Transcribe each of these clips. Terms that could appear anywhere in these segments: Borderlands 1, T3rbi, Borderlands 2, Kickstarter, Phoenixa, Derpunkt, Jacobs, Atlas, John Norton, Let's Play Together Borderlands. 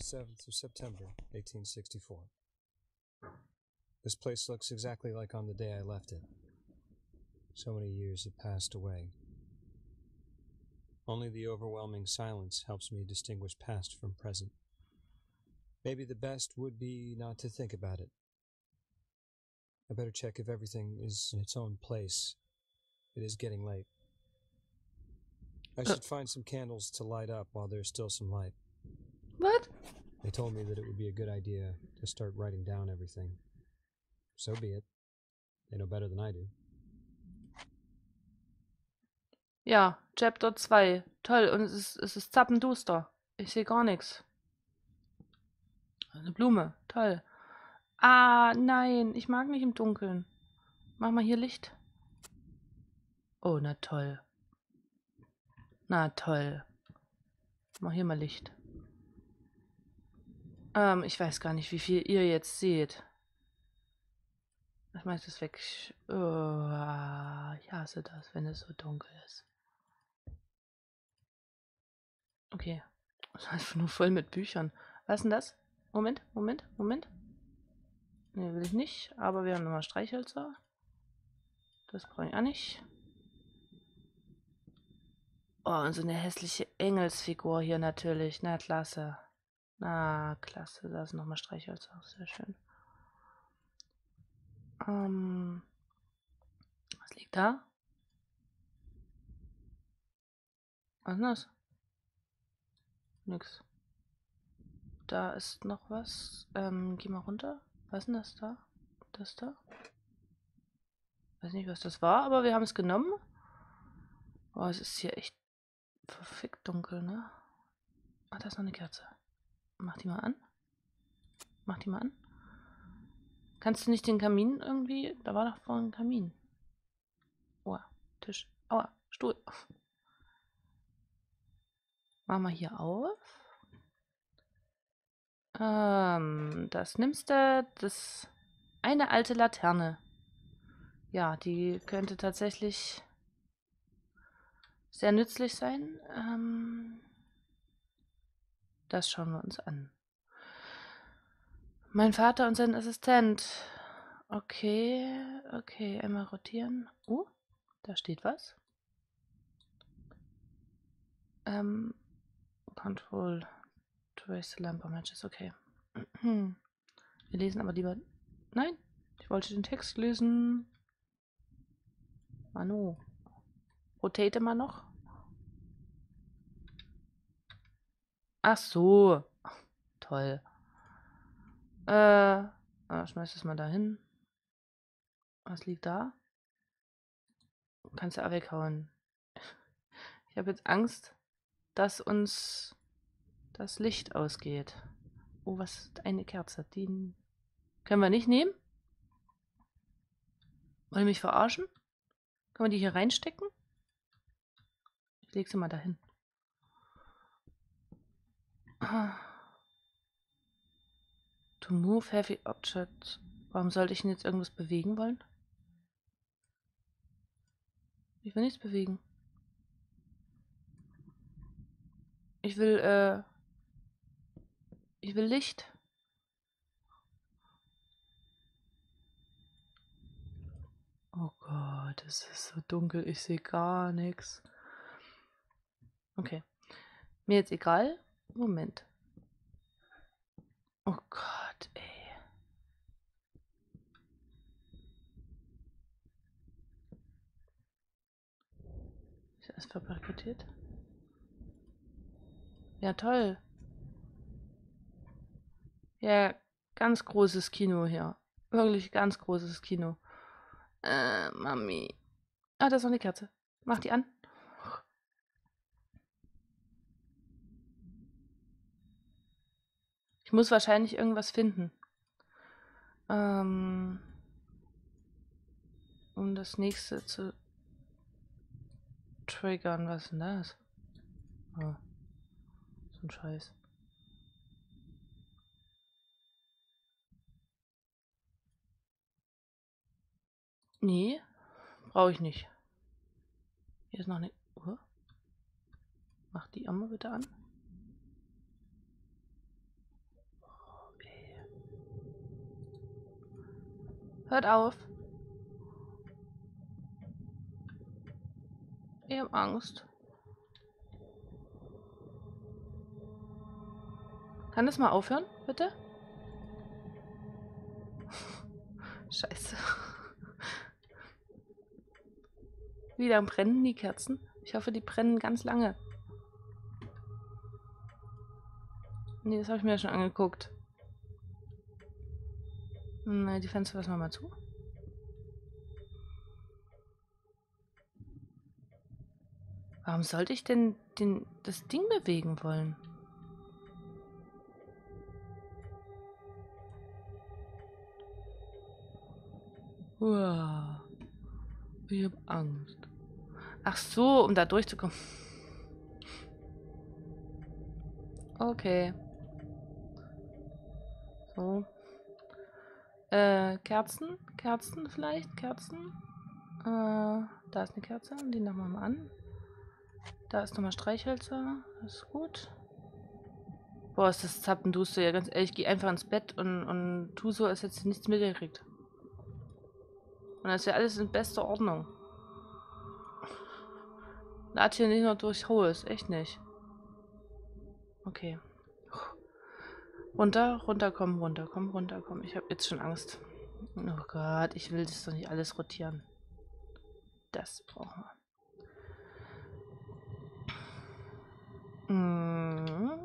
27th of September, 1864. This place looks exactly like on the day I left it. So many years have passed away. Only the overwhelming silence helps me distinguish past from present. Maybe the best would be not to think about it. I better check if everything is in its own place. It is getting late. I should find some candles to light up while there's still some light. What? They told me that it would be a good idea to start writing down everything. So be it. They know better than I do. Ja, Chapter 2. Toll, und es ist zappenduster. Ich sehe gar nichts. Eine Blume. Toll. Ah, nein. Ich mag nicht im Dunkeln. Mach mal hier Licht. Oh, na toll. Na toll. Mach hier mal Licht. Ich weiß gar nicht, wie viel ihr jetzt seht. Ich mach das weg. Ich hasse das, wenn es so dunkel ist. Okay. Das ist einfach nur voll mit Büchern. Was ist denn das? Moment. Ne, will ich nicht. Aber wir haben nochmal Streichhölzer. Das brauche ich auch nicht. Oh, und so eine hässliche Engelsfigur hier natürlich. Na, klasse. Na, klasse. Da ist nochmal Streichhölzer auch sehr schön. Was liegt da? Was ist das? Nix. Da ist noch was. Geh mal runter. Was ist denn das da? Das da? Weiß nicht, was das war, aber wir haben es genommen. Oh, es ist hier echt verfickt dunkel, ne? Ah, da ist noch eine Kerze. Mach die mal an. Kannst du nicht den Kamin irgendwie? Da war doch vorhin ein Kamin. Oha, Tisch. Aua, Stuhl. Machen wir hier auf. Das nimmst du, das eine alte Laterne. Ja, die könnte tatsächlich sehr nützlich sein. Das schauen wir uns an. Mein Vater und sein Assistent. Okay, einmal rotieren. Oh, da steht was. Control to raise the lamp on matches, okay. Wir lesen aber lieber... Nein, ich wollte den Text lesen. Manu. Rotate mal noch. Ach so. Toll. Schmeiß das mal dahin. Was liegt da? Kannst du auch weghauen. Ich habe jetzt Angst, dass uns das Licht ausgeht. Oh, was ist eine Kerze? Die können wir nicht nehmen? Wollen wir mich verarschen? Können wir die hier reinstecken? Ich lege sie mal dahin. To move heavy object. Warum sollte ich denn jetzt irgendwas bewegen wollen? Ich will nichts bewegen. Ich will Licht. Oh Gott, es ist so dunkel, ich sehe gar nichts. Okay. Mir jetzt egal. Moment. Oh Gott, ey. Ist das verbarrikadiert? Ja, toll. Ja, ganz großes Kino hier. Wirklich ganz großes Kino. Mami. Ah, da ist noch eine Kerze. Mach die an. Ich muss wahrscheinlich irgendwas finden. Um das nächste zu triggern. Was ist denn das? Oh, so ein Scheiß. Nee, brauche ich nicht. Hier ist noch eine Uhr. Mach die einmal bitte an. Hört auf. Ich hab Angst. Kann das mal aufhören, bitte? Scheiße. Wie lange brennen die Kerzen? Ich hoffe, die brennen ganz lange. Nee, das habe ich mir ja schon angeguckt. Na, die Fenster lassen wir mal zu. Warum sollte ich denn das Ding bewegen wollen? Uah. Ich hab Angst. Ach so, um da durchzukommen. Okay. So. Kerzen? Kerzen vielleicht? Kerzen? Da ist eine Kerze. Die machen wir mal an. Da ist nochmal Streichhölzer. Das ist gut. Boah, ist das zappenduster. Ja, ganz ehrlich, ich gehe einfach ins Bett und tu so, als hätte ich nichts mitgekriegt. Und das ist ja alles in bester Ordnung. Lad hier nicht noch durch Hohes. Echt nicht. Okay. Runter, runter, komm, runter, komm, runter, komm. Ich habe jetzt schon Angst. Oh Gott, ich will das doch nicht alles rotieren. Das brauchen wir.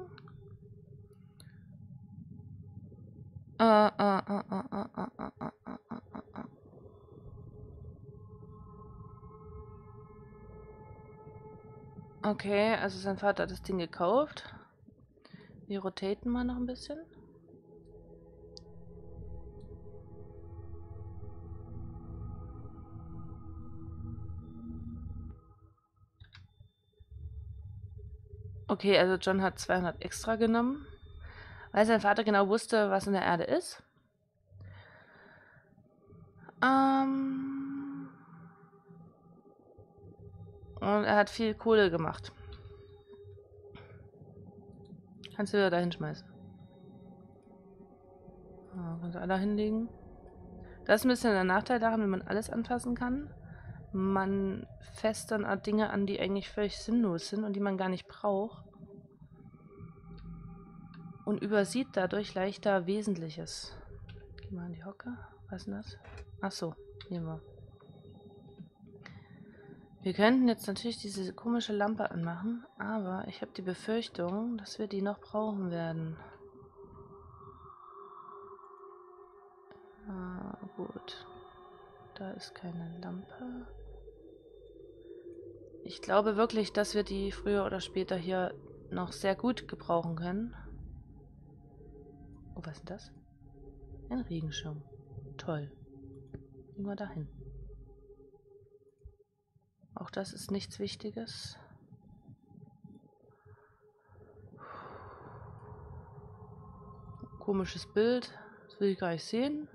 Okay, also sein Vater hat das Ding gekauft. Wir rotaten mal noch ein bisschen. Okay, also John hat 200 extra genommen, weil sein Vater genau wusste, was in der Erde ist. Und er hat viel Kohle gemacht. Kannst du wieder da hinschmeißen. Ja, kannst du alle hinlegen. Das ist ein bisschen der Nachteil daran, wenn man alles anfassen kann. Man fasst dann Dinge an, die eigentlich völlig sinnlos sind und die man gar nicht braucht. Und übersieht dadurch leichter Wesentliches. Geh mal in die Hocke. Was ist denn das? Achso, nehmen wir. Wir könnten jetzt natürlich diese komische Lampe anmachen, aber ich habe die Befürchtung, dass wir die noch brauchen werden. Ah, gut. Da ist keine Lampe. Ich glaube wirklich, dass wir die früher oder später hier noch sehr gut gebrauchen können. Oh, was ist das? Ein Regenschirm. Toll. Gehen wir dahin. Auch das ist nichts Wichtiges. Komisches Bild. Das will ich gar nicht sehen.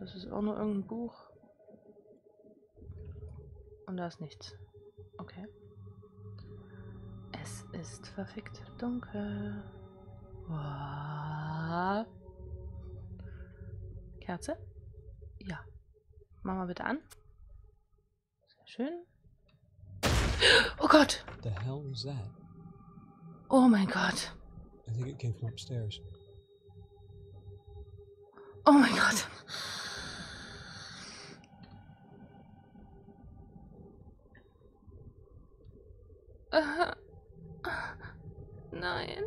Das ist auch nur irgendein Buch. Und da ist nichts. Okay. Es ist verfickt dunkel. Wow. Kerze? Ja. Mach mal bitte an. Sehr schön. Oh Gott! The hell was that? Oh mein Gott! I think it came from upstairs. Oh mein Gott! Nein.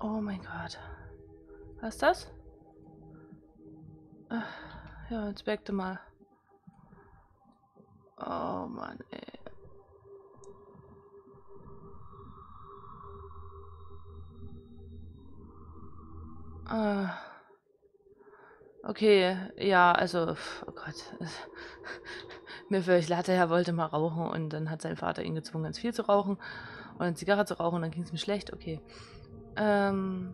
Oh mein Gott. Was ist das? Ach, ja, jetzt wegte mal. Oh Mann, ey. Okay, ja, also, oh Gott. Mir völlig Latte, er wollte mal rauchen und dann hat sein Vater ihn gezwungen, ganz viel zu rauchen und eine Zigarre zu rauchen und dann ging es mir schlecht, okay. Also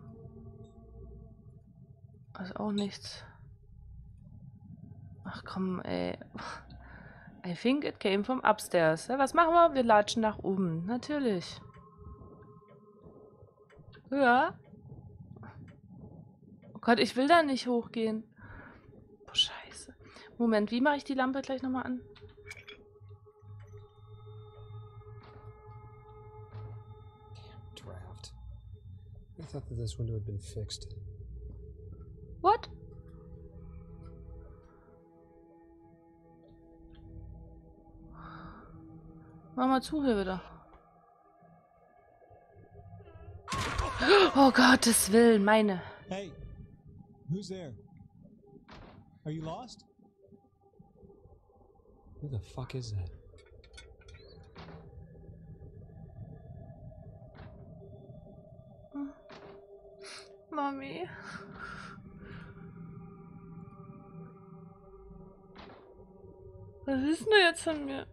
auch nichts. Ach komm, ey. I think it came from upstairs. Ja, was machen wir? Wir latschen nach oben. Natürlich. Ja. Oh Gott, ich will da nicht hochgehen. Boah, scheiße. Moment, wie mache ich die Lampe gleich nochmal an? Draft. I thought that this window had been fixed. What? Mach mal zu hier wieder. Oh Gottes Willen, meine. Hey, who's there? Are you lost? Who the fuck is that? Mommy. Was ist denn jetzt von mir?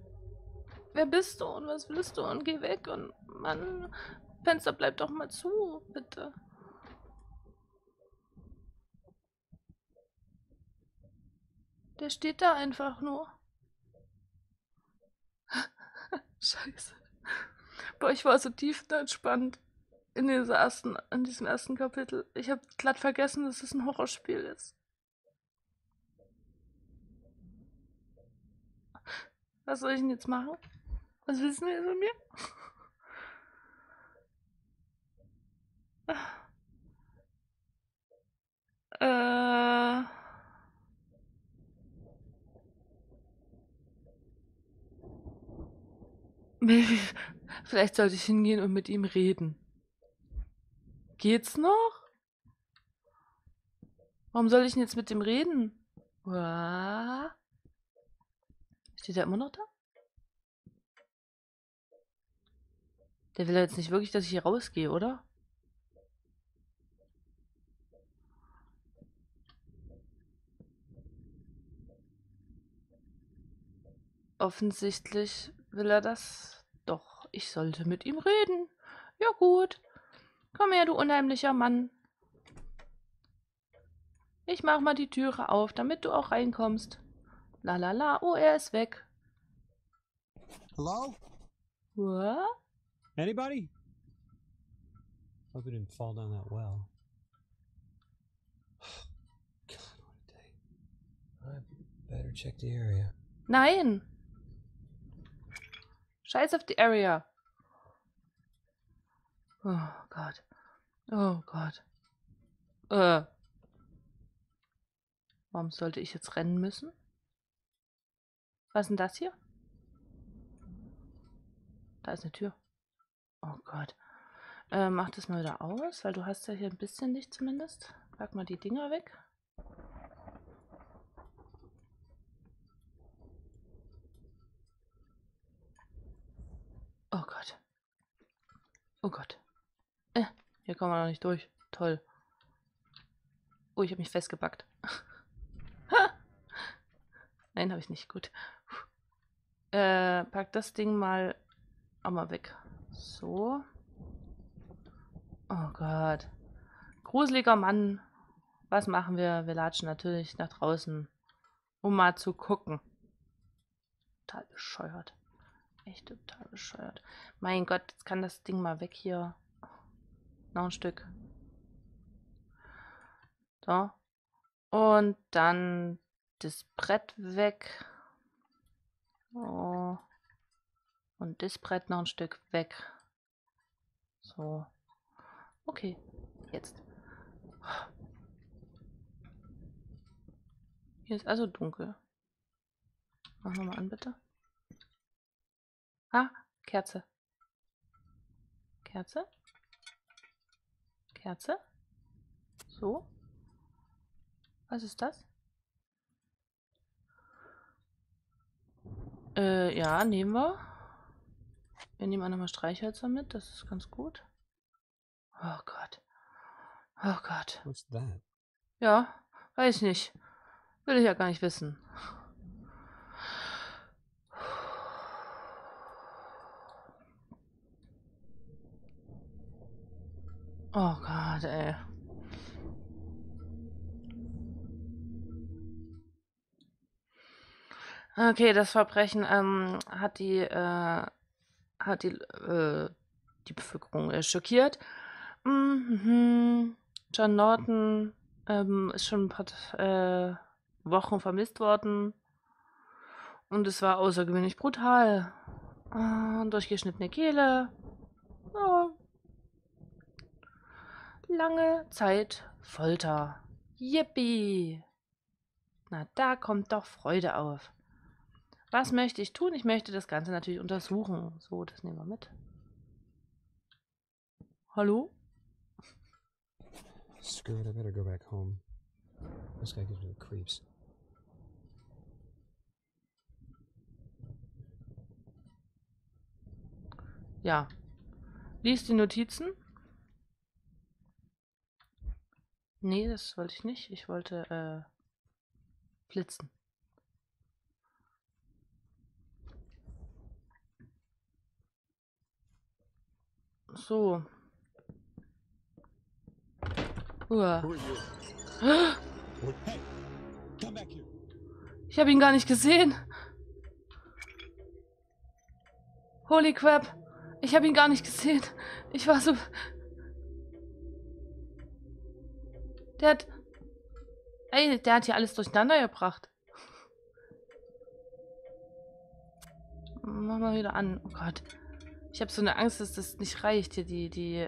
Wer bist du und was willst du und geh weg und Mann, Fenster bleibt doch mal zu, bitte. Der steht da einfach nur. Scheiße. Boah, ich war so tief entspannt in diesem ersten Kapitel. Ich habe glatt vergessen, dass es ein Horrorspiel ist. Was soll ich denn jetzt machen? Was wissen wir von mir? Vielleicht sollte ich hingehen und mit ihm reden. Geht's noch? Warum soll ich denn jetzt mit ihm reden? Steht er immer noch da? Der will ja jetzt nicht wirklich, dass ich hier rausgehe, oder? Offensichtlich will er das. Doch, ich sollte mit ihm reden. Ja gut. Komm her, du unheimlicher Mann. Ich mach mal die Türe auf, damit du auch reinkommst. La la la, oh, er ist weg. Hello? What? Anybody? Hope it didn't fall down that well. God, what a day. I better check the area. Nein! Scheiß auf die Area. Oh Gott. Oh Gott. Warum sollte ich jetzt rennen müssen? Was ist denn das hier? Da ist eine Tür. Oh Gott. Mach das mal wieder aus, weil du hast ja hier ein bisschen Licht zumindest. Pack mal die Dinger weg. Oh Gott. Oh Gott. Hier kommen wir noch nicht durch. Toll. Oh, ich habe mich festgepackt. Nein, habe ich nicht. Gut. Pack das Ding mal auch mal weg. So. Oh Gott. Gruseliger Mann. Was machen wir? Wir latschen natürlich nach draußen, um mal zu gucken. Total bescheuert. Echt total bescheuert. Mein Gott, jetzt kann das Ding mal weg hier. Noch ein Stück. So. Und dann das Brett weg. So. Und das Brett noch ein Stück weg. So. Okay. Jetzt. Hier ist also dunkel. Mach nochmal an, bitte. Ah, Kerze. Kerze. Kerze. So. Was ist das? Ja, nehmen wir. Wir nehmen auch nochmal Streichhölzer mit, das ist ganz gut. Oh Gott. Oh Gott. Was ist das? Ja, weiß ich nicht. Will ich ja gar nicht wissen. Oh Gott, ey. Okay, das Verbrechen hat die Bevölkerung schockiert. John Norton ist schon ein paar Wochen vermisst worden. Und es war außergewöhnlich brutal. Durchgeschnittene Kehle. Oh. Lange Zeit Folter. Yippie! Na, da kommt doch Freude auf. Was möchte ich tun? Ich möchte das Ganze natürlich untersuchen. So, das nehmen wir mit. Hallo? Screw it, I better go back home. This guy gives me the creeps. Ja. Lies die Notizen. Nee, das wollte ich nicht. Ich wollte blitzen. So. Ich habe ihn gar nicht gesehen. Holy crap. Ich habe ihn gar nicht gesehen. Ich war so... Der hat... Ey, der hat hier alles durcheinander gebracht. Mach mal wieder an. Oh Gott. Ich habe so eine Angst, dass das nicht reicht hier, die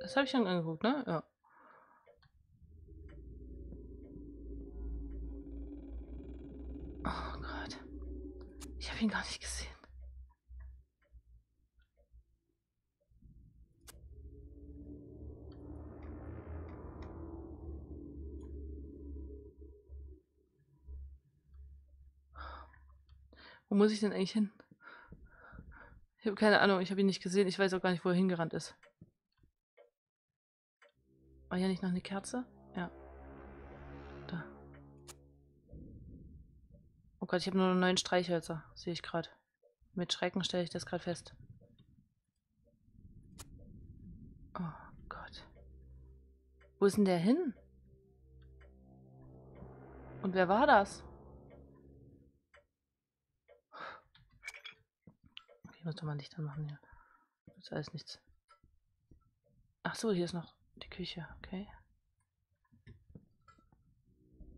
Das habe ich schon angeguckt, ne? Ja. Oh Gott. Ich habe ihn gar nicht gesehen. Wo muss ich denn eigentlich hin? Ich habe keine Ahnung, ich habe ihn nicht gesehen. Ich weiß auch gar nicht, wo er hingerannt ist. War ja nicht noch eine Kerze? Ja. Da. Oh Gott, ich habe nur 9 Streichhölzer. Sehe ich gerade. Mit Schrecken stelle ich das gerade fest. Oh Gott. Wo ist denn der hin? Und wer war das? Okay, ich muss doch mal Licht anmachen hier. Das ist alles nichts. Ach so, hier ist noch... Die Küche, okay.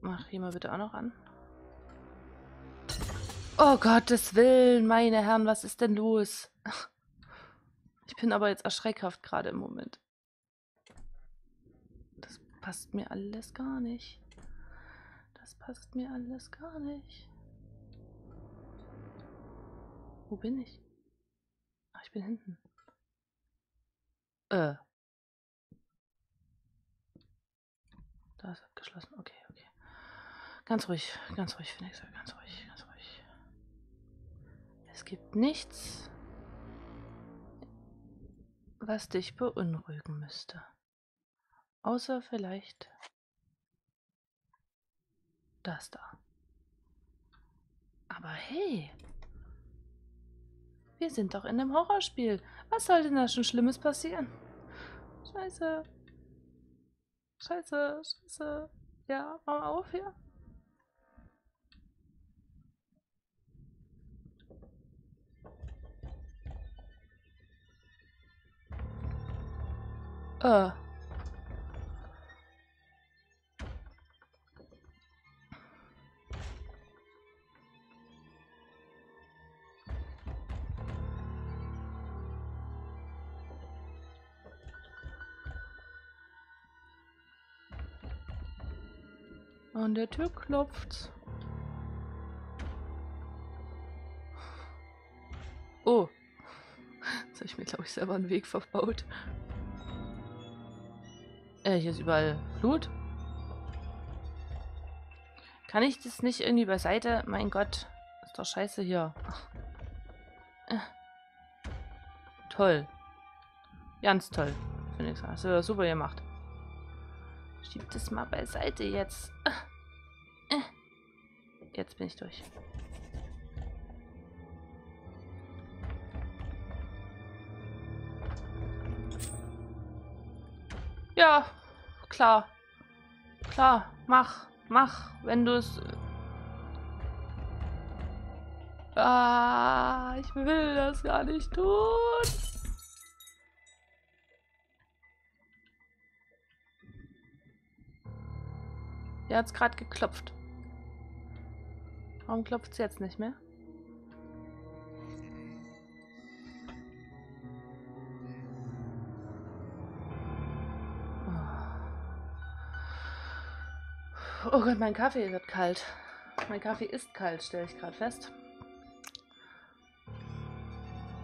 Mach hier mal bitte auch noch an. Oh Gottes Willen, meine Herren, was ist denn los? Ich bin aber jetzt erschreckhaft gerade im Moment. Das passt mir alles gar nicht. Das passt mir alles gar nicht. Wo bin ich? Ach, ich bin hinten. Da ist abgeschlossen. Okay, okay. Ganz ruhig, Phoenix, ganz ruhig, ganz ruhig. Es gibt nichts, was dich beunruhigen müsste. Außer vielleicht das da. Aber hey, wir sind doch in einem Horrorspiel. Was soll denn da schon Schlimmes passieren? Scheiße. Scheiße, scheiße. Ja, mach mal auf hier. An der Tür klopft's. Oh. Jetzt habe ich mir, glaube ich, selber einen Weg verbaut. Hier ist überall Blut. Kann ich das nicht irgendwie beiseite? Mein Gott. Ist doch scheiße hier. Toll. Ganz toll. Finde ich. Hast du super gemacht. Schieb das mal beiseite jetzt. Jetzt bin ich durch. Ja, klar. Klar, mach. Mach, wenn du es... Ah, ich will das gar nicht tun. Der hat's gerade geklopft. Warum klopft es jetzt nicht mehr? Oh Gott, mein Kaffee wird kalt. Mein Kaffee ist kalt, stelle ich gerade fest.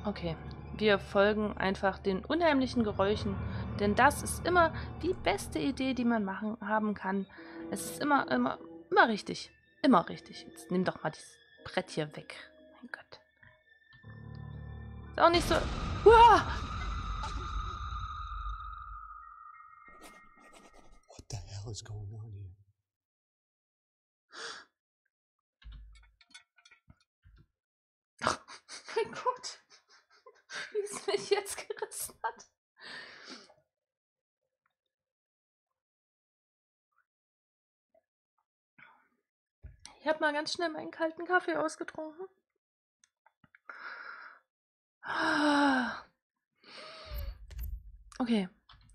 Okay, wir folgen einfach den unheimlichen Geräuschen, denn das ist immer die beste Idee, die man haben kann. Es ist immer richtig. Immer richtig. Jetzt nimm doch mal dieses Brett hier weg. Mein Gott. Ist auch nicht so... Uah! What the hell is going on here? Mein Gott, wie es mich jetzt gerissen hat. Ich habe mal ganz schnell meinen kalten Kaffee ausgetrunken. Okay,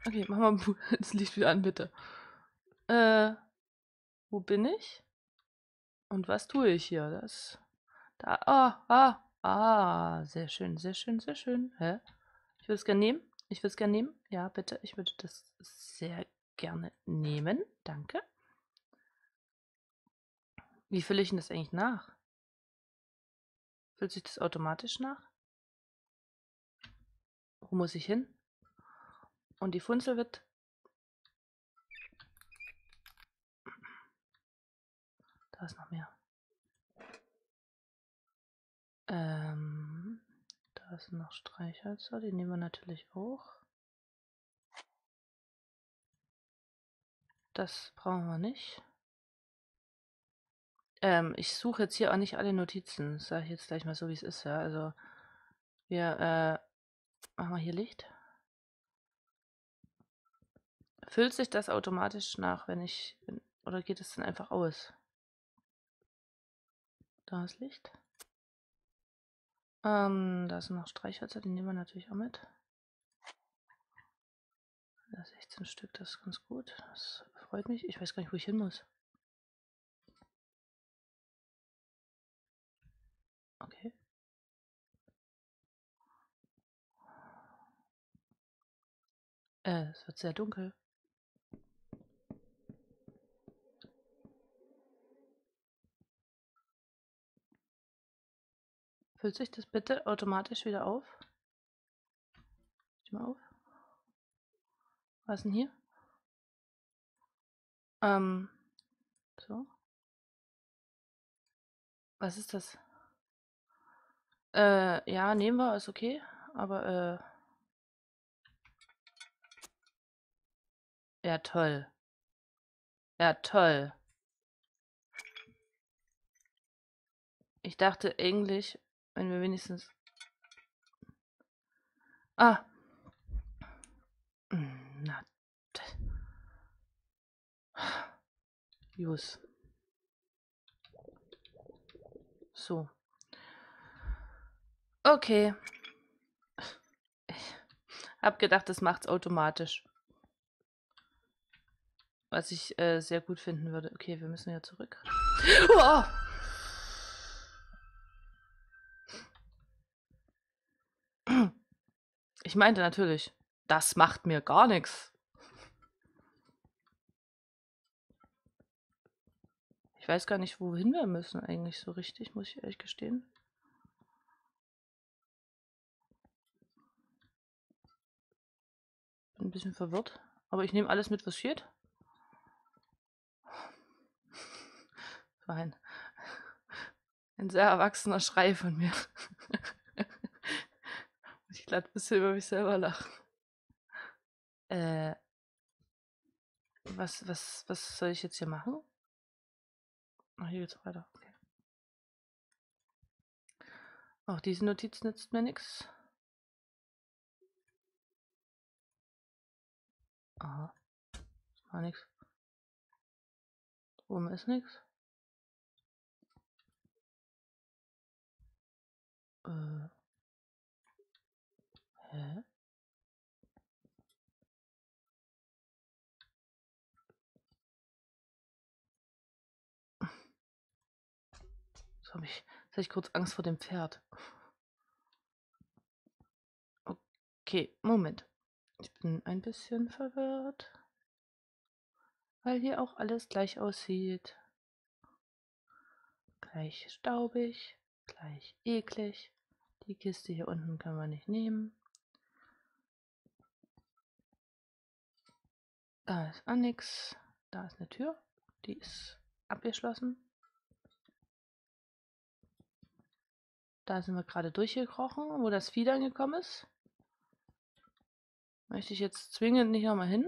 okay, mach mal das Licht wieder an, bitte. Wo bin ich? Und was tue ich hier? Das, da, sehr schön, sehr schön, sehr schön. Hä? Ich würde es gerne nehmen. Ich würde es gerne nehmen. Ja, bitte. Ich würde das sehr gerne nehmen. Danke. Wie fülle ich denn das eigentlich nach? Füllt sich das automatisch nach? Wo muss ich hin? Und die Funzel wird... Da ist noch mehr. Da sind noch Streichhölzer, die nehmen wir natürlich auch. Das brauchen wir nicht. Ich suche jetzt hier auch nicht alle Notizen. Das sage ich jetzt gleich mal so, wie es ist. Ja? Also, wir machen wir hier Licht. Füllt sich das automatisch nach, wenn ich... Oder geht es dann einfach aus? Da ist Licht. Da sind noch Streichhölzer, die nehmen wir natürlich auch mit. 16 Stück, das ist ganz gut. Das freut mich. Ich weiß gar nicht, wo ich hin muss. Okay. Es wird sehr dunkel. Füllt sich das bitte automatisch wieder auf? Schau mal auf. Was ist denn hier? So. Was ist das? Ja, nehmen wir, ist okay. Aber, ja, toll. Ja, toll. Ich dachte eigentlich... Wenn wir wenigstens... Ah! Na... Jus. So. Okay. Ich hab gedacht, das macht's automatisch. Was ich sehr gut finden würde. Okay, wir müssen ja zurück. Oh! Ich meinte natürlich, das macht mir gar nichts. Ich weiß gar nicht, wohin wir müssen eigentlich so richtig, muss ich ehrlich gestehen. Bin ein bisschen verwirrt, aber ich nehme alles mit, was steht. Das war ein sehr erwachsener Schrei von mir. Ich glatt ein bisschen über mich selber lachen. Was soll ich jetzt hier machen? Ach, hier geht's weiter. Okay. Auch diese Notiz nützt mir nichts. Aha. Das war nichts. Oben ist nichts. Hä? Jetzt hatte ich kurz Angst vor dem Pferd. Okay, Moment. Ich bin ein bisschen verwirrt. Weil hier auch alles gleich aussieht. Gleich staubig, gleich eklig. Die Kiste hier unten können wir nicht nehmen. Da ist auch nichts. Da ist eine Tür. Die ist abgeschlossen. Da sind wir gerade durchgekrochen, wo das Vieh dann gekommen ist. Möchte ich jetzt zwingend nicht nochmal hin.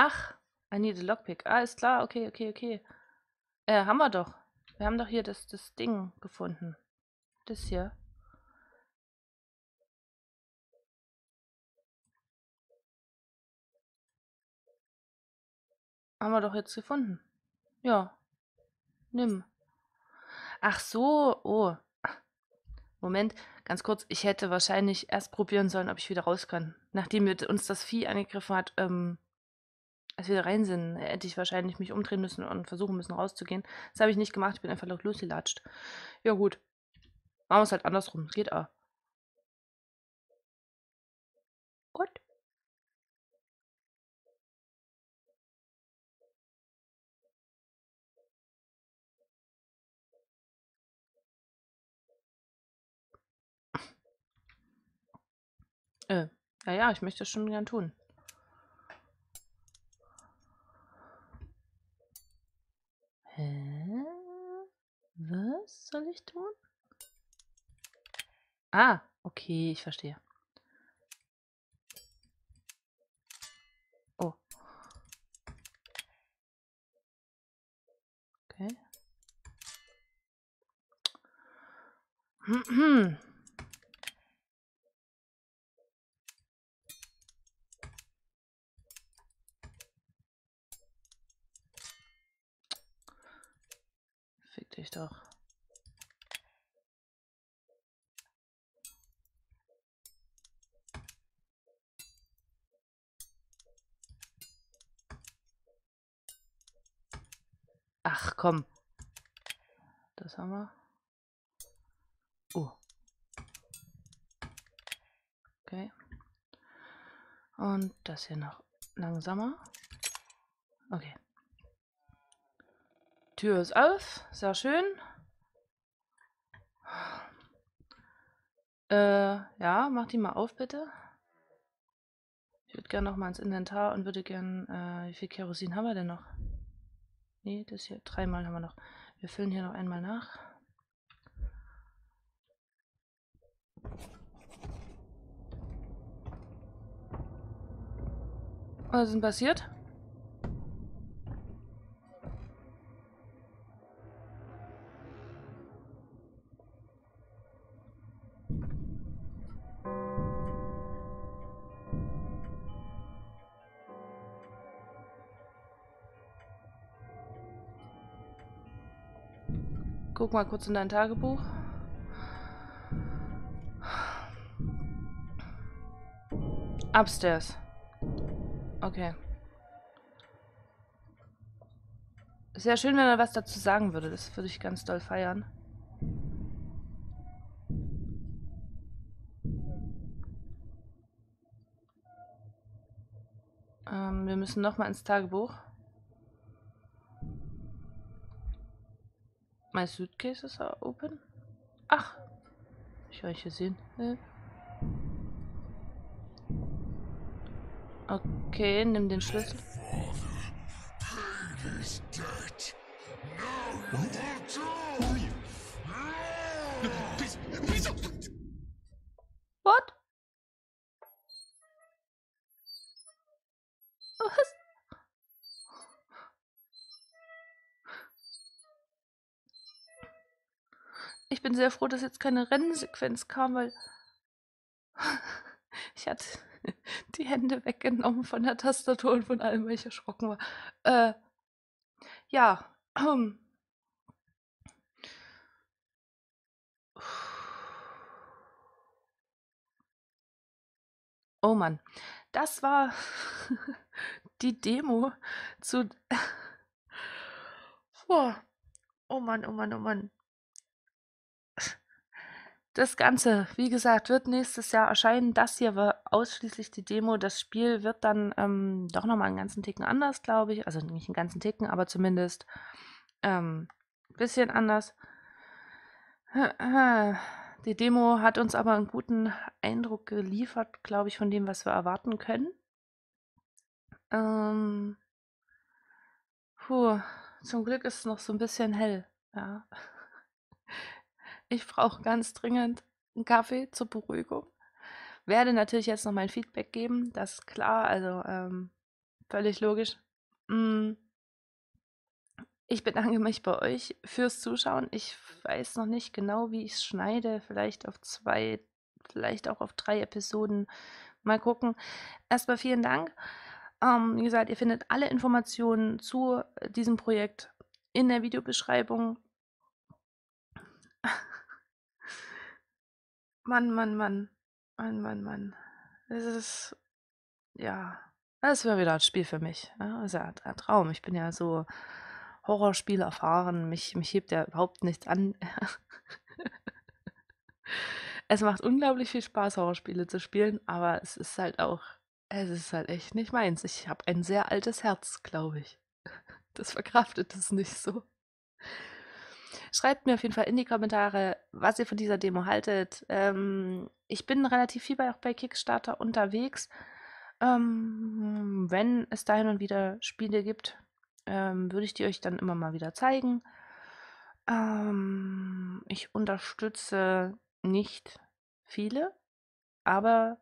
Ach, I need a lockpick. Ah, ist klar, okay. Haben wir doch. Wir haben doch hier das Ding gefunden. Das hier. Haben wir doch jetzt gefunden. Ja. Nimm. Ach so. Oh. Moment. Ganz kurz. Ich hätte wahrscheinlich erst probieren sollen, ob ich wieder raus kann. Nachdem wir uns das Vieh angegriffen hat, als wir da rein sind, hätte ich wahrscheinlich mich umdrehen müssen und versuchen müssen, rauszugehen. Das habe ich nicht gemacht. Ich bin einfach losgelatscht. Ja, gut. Machen wir es halt andersrum. Es geht auch. Gut. Ja, ich möchte das schon gern tun. Hä? Was soll ich tun? Ah, okay, ich verstehe. Oh. Okay. Ich doch. Ach komm. Das haben wir. Oh. Okay. Und das hier noch langsamer. Okay. Tür ist auf, sehr schön. Ja, mach die mal auf, bitte. Ich würde gerne nochmal ins Inventar und würde gerne, wie viel Kerosin haben wir denn noch? Nee, das hier, 3-mal haben wir noch. Wir füllen hier noch einmal nach. Was ist denn passiert? Guck mal kurz in dein Tagebuch. Upstairs. Okay. Ist ja schön, wenn er was dazu sagen würde. Das würde ich ganz doll feiern. Wir müssen nochmal ins Tagebuch. My suitcase is open. Ach, ich habe euch gesehen. Okay, nimm den Schlüssel. What? Was? Ich bin sehr froh, dass jetzt keine Rennsequenz kam, weil ich hatte die Hände weggenommen von der Tastatur und von allem, weil ich erschrocken war. Ja. Oh Mann. Das war die Demo zu... Oh Mann, oh Mann, oh Mann. Das Ganze, wie gesagt, wird nächstes Jahr erscheinen. Das hier war ausschließlich die Demo. Das Spiel wird dann doch nochmal einen ganzen Ticken anders, glaube ich. Also nicht einen ganzen Ticken, aber zumindest ein bisschen anders. Die Demo hat uns aber einen guten Eindruck geliefert, glaube ich, von dem, was wir erwarten können. Zum Glück ist es noch so ein bisschen hell. Ja. Ich brauche ganz dringend einen Kaffee zur Beruhigung. Werde natürlich jetzt noch mein Feedback geben, das ist klar, also völlig logisch. Ich bedanke mich bei euch fürs Zuschauen. Ich weiß noch nicht genau, wie ich es schneide. Vielleicht auf 2, vielleicht auch auf 3 Episoden. Mal gucken. Erstmal vielen Dank. Wie gesagt, ihr findet alle Informationen zu diesem Projekt in der Videobeschreibung. Mann, Mann, Mann. Mann, Mann, Mann. Das ist, ja, das wäre wieder ein Spiel für mich. Ja, das ist ja ein Traum. Ich bin ja so Horrorspiel erfahren. Mich hebt ja überhaupt nichts an. Es macht unglaublich viel Spaß, Horrorspiele zu spielen, aber es ist halt auch, es ist halt echt nicht meins. Ich habe ein sehr altes Herz, glaube ich. Das verkraftet es nicht so. Schreibt mir auf jeden Fall in die Kommentare, was ihr von dieser Demo haltet. Ich bin relativ viel auch bei Kickstarter unterwegs. Wenn es da hin und wieder Spiele gibt, würde ich die euch dann immer mal wieder zeigen. Ich unterstütze nicht viele, aber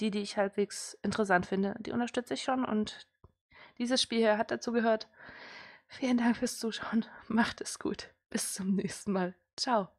die, die ich halbwegs interessant finde, die unterstütze ich schon. Und dieses Spiel hier hat dazu gehört. Vielen Dank fürs Zuschauen. Macht es gut. Bis zum nächsten Mal. Ciao.